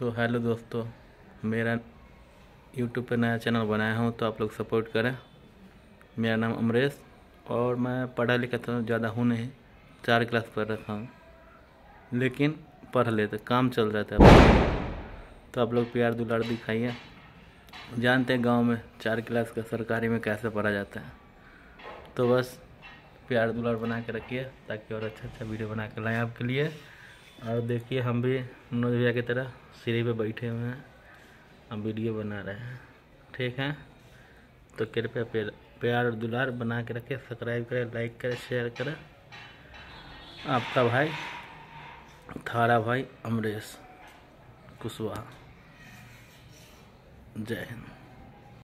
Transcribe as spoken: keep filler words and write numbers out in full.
तो हेलो दोस्तों, मेरा YouTube पे नया चैनल बनाया हूँ तो आप लोग सपोर्ट करें। मेरा नाम अमरेश और मैं पढ़ा लिखा तो ज़्यादा हूँ नहीं, चार क्लास पढ़ रखा हूँ, लेकिन पढ़ लेते काम चल रहा था। तो आप लोग प्यार दुलार दिखाइए। जानते हैं गांव में चार क्लास का सरकारी में कैसे पढ़ा जाता है, तो बस प्यार दुलार बना के रखिए ताकि और अच्छा अच्छा वीडियो बना के लाएँ आपके लिए। और देखिए हम भी मनोज भैया की तरह सीढ़ी पे बैठे हुए हैं, हम वीडियो बना रहे हैं, ठीक है। तो कृपया प्यार प्यार दुलार बना के रखिए, सब्सक्राइब करें, लाइक करें, शेयर करें। आपका भाई थारा भाई अमरेश कुशवाहा। जय हिंद।